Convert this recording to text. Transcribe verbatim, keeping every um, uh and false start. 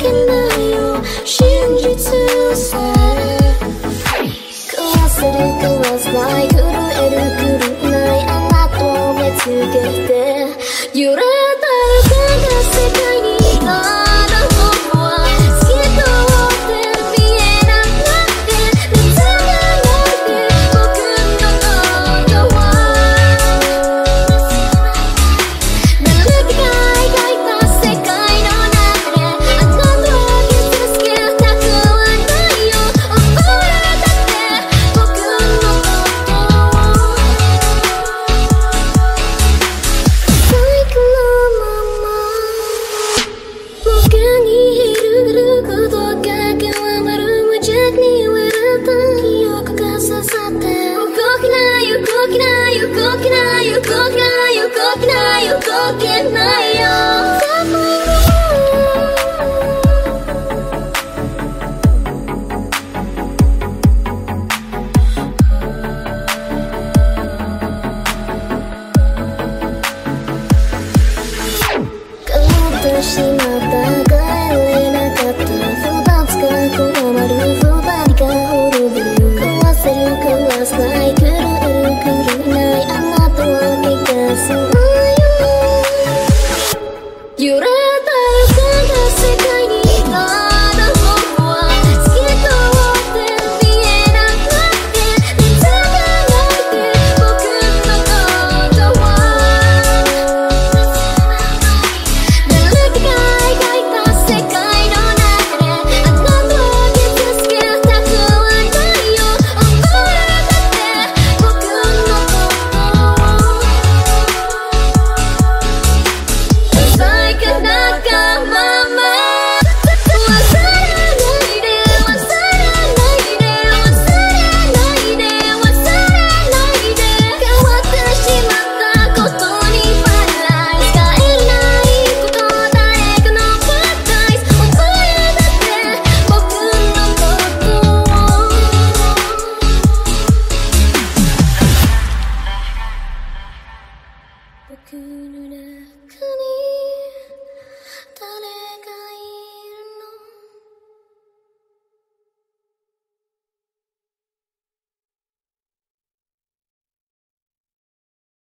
Can I?